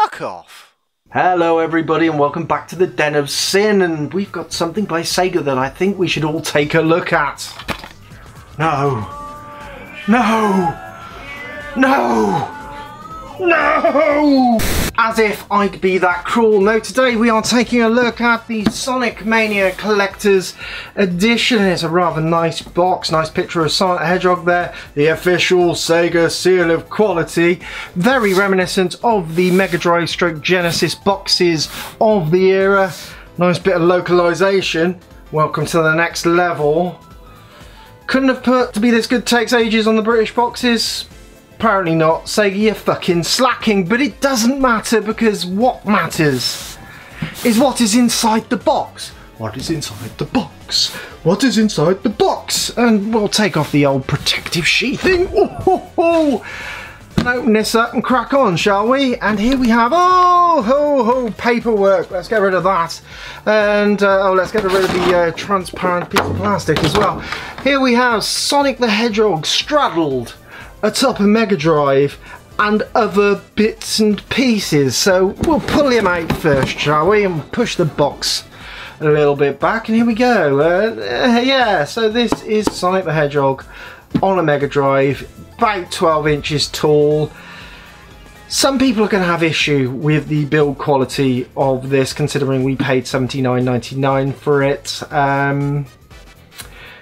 Fuck off. Hello everybody and welcome back to the Den of Sin, and we've got something by Sega that I think we should all take a look at. No. No. No. No! As if I'd be that cruel. No, today we are taking a look at the Sonic Mania Collector's Edition. It's a rather nice box, nice picture of Sonic the Hedgehog there. The official Sega seal of quality. Very reminiscent of the Mega Drive / Genesis boxes of the era. Nice bit of localization. Welcome to the next level. Couldn't have put "to be this good takes ages" on the British boxes. Apparently not. Sega, you're fucking slacking, but it doesn't matter, because what matters is what is inside the box. What is inside the box? What is inside the box? And we'll take off the old protective sheathing. Oh, ho, ho. Open this up and crack on, shall we? And here we have, oh, ho, ho, paperwork. Let's get rid of that. And oh, let's get rid of the transparent piece of plastic as well. Here we have Sonic the Hedgehog straddled atop a Mega Drive and other bits and pieces. So we'll pull him out first, shall we? And push the box a little bit back, and here we go. Yeah, so this is Sonic the Hedgehog on a Mega Drive, about 12 inches tall. Some people are going to have issue with the build quality of this, considering we paid $79.99 for it.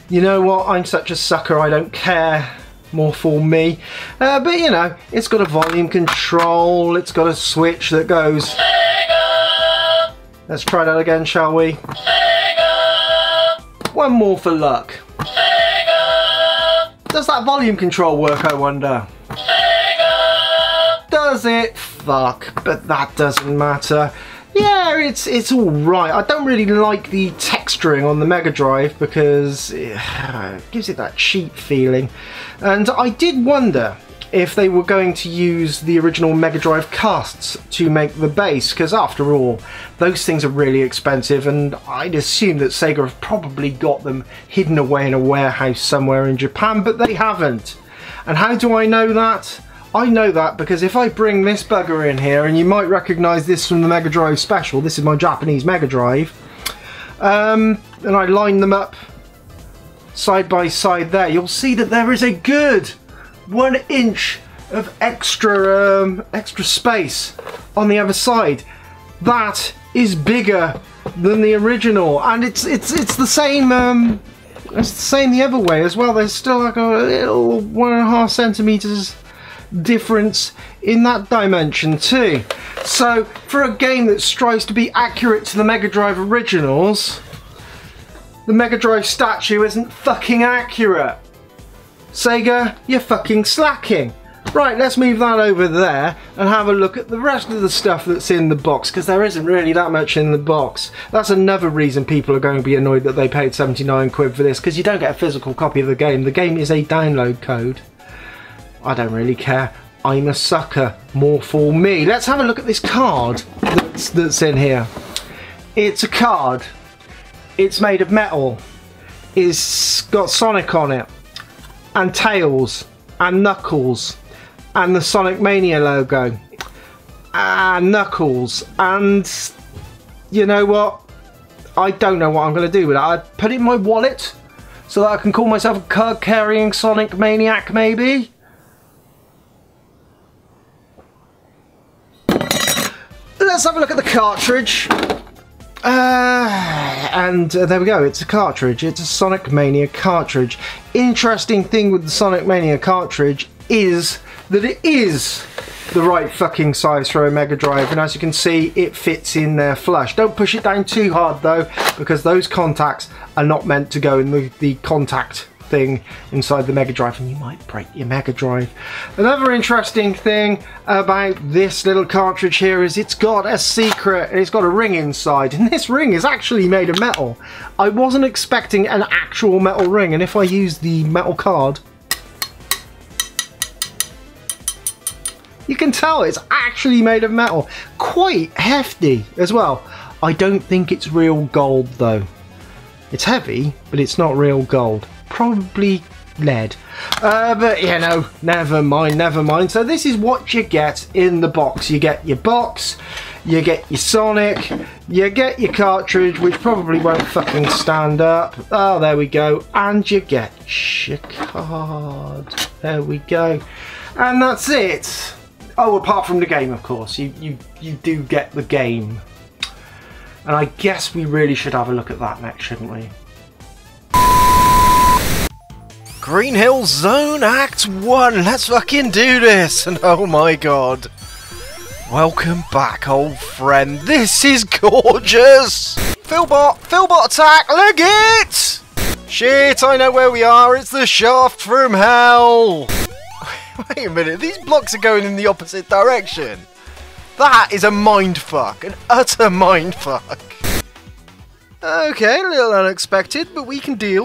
You know what? I'm such a sucker, I don't care. More for me, but you know, it's got a volume control, it's got a switch that goes Sega! Let's try that again, shall we? Sega! One more for luck. Sega! Does that volume control work, I wonder? Sega! Does it? Fuck, but that doesn't matter. Yeah, it's all right. I don't really like the texturing on the Mega Drive because it gives it that cheap feeling. And I did wonder if they were going to use the original Mega Drive casts to make the base, because after all, those things are really expensive, and I'd assume that Sega have probably got them hidden away in a warehouse somewhere in Japan, but they haven't. And how do I know that? I know that because if I bring this bugger in here, and you might recognise this from the Mega Drive Special, this is my Japanese Mega Drive, and I line them up side by side there, you'll see that there is a good 1 inch of extra, extra space on the other side. That is bigger than the original, and it's the same... it's the same the other way as well. There's still like a little 1.5 centimetres difference in that dimension too. So for a game that strives to be accurate to the Mega Drive originals, the Mega Drive statue isn't fucking accurate. Sega, you're fucking slacking. Right, let's move that over there and have a look at the rest of the stuff that's in the box, because there isn't really that much in the box. That's another reason people are going to be annoyed that they paid 79 quid for this, because you don't get a physical copy of the game. The game is a download code. I don't really care. I'm a sucker. More for me. Let's have a look at this card that's in here. It's a card. It's made of metal. It's got Sonic on it, and Tails, and Knuckles, and the Sonic Mania logo, and Knuckles, and you know what? I don't know what I'm going to do with it. I'd put it in my wallet so that I can call myself a card-carrying Sonic Maniac, maybe? Let's have a look at the cartridge, and there we go, it's a cartridge, it's a Sonic Mania cartridge. Interesting thing with the Sonic Mania cartridge is that it is the right fucking size for a Mega Drive, and as you can see, it fits in there flush. Don't push it down too hard though, because those contacts are not meant to go in the contact thing inside the Mega Drive, and you might break your Mega Drive. Another interesting thing about this little cartridge here is it's got a secret, and it's got a ring inside, and this ring is actually made of metal. I wasn't expecting an actual metal ring, and if I use the metal card, you can tell it's actually made of metal. Quite hefty as well. I don't think it's real gold though. It's heavy, but it's not real gold. Probably lead. But yeah, no, never mind. So this is what you get in the box. You get your box, you get your Sonic, you get your cartridge, which probably won't fucking stand up. Oh, there we go. And you get your card. There we go. And that's it. Oh, apart from the game, of course. You do get the game. And I guess we really should have a look at that next, shouldn't we? Green Hill Zone Act 1! Let's fucking do this! And oh my god. Welcome back, old friend. This is gorgeous! Philbot attack! Look it! Shit, I know where we are. It's the shaft from hell! Wait a minute, these blocks are going in the opposite direction. That is a mindfuck. An utter mindfuck. Okay, a little unexpected, but we can deal,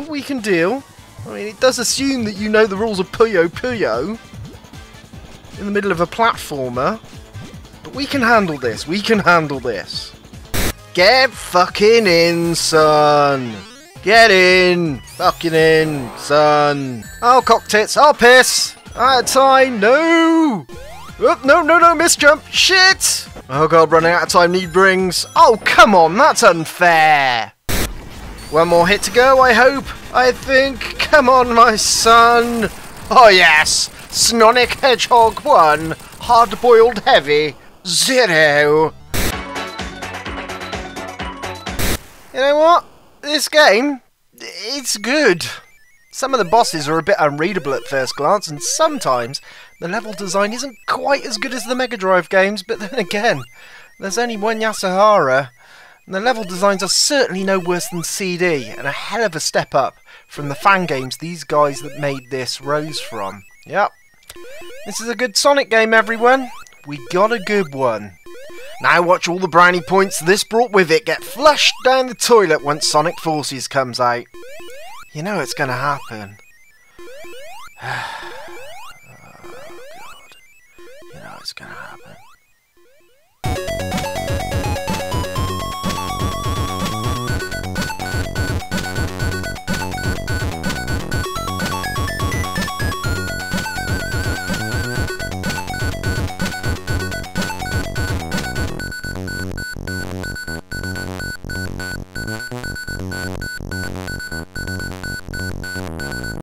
I mean, it does assume that you know the rules of Puyo-Puyo in the middle of a platformer, but we can handle this, Get fucking in, son! Get in! Fucking in, son! Oh, cocktits! Oh, piss! Out of time! No! Oh, no, misjump! Shit! Oh god, running out of time, need brings. Oh, come on, that's unfair! One more hit to go, I hope. I think. Come on, my son. Oh, yes. Sonic Hedgehog 1. Hard-boiled heavy. 0. You know what? This game, it's good. Some of the bosses are a bit unreadable at first glance, and sometimes the level design isn't quite as good as the Mega Drive games, but then again, there's only one Yasuhara. And the level designs are certainly no worse than CD, and a hell of a step up from the fan games these guys that made this rose from. Yep. This is a good Sonic game, everyone. We got a good one. Now watch all the brownie points this brought with it get flushed down the toilet once Sonic Forces comes out. You know it's gonna happen. Oh, God. You know it's gonna happen.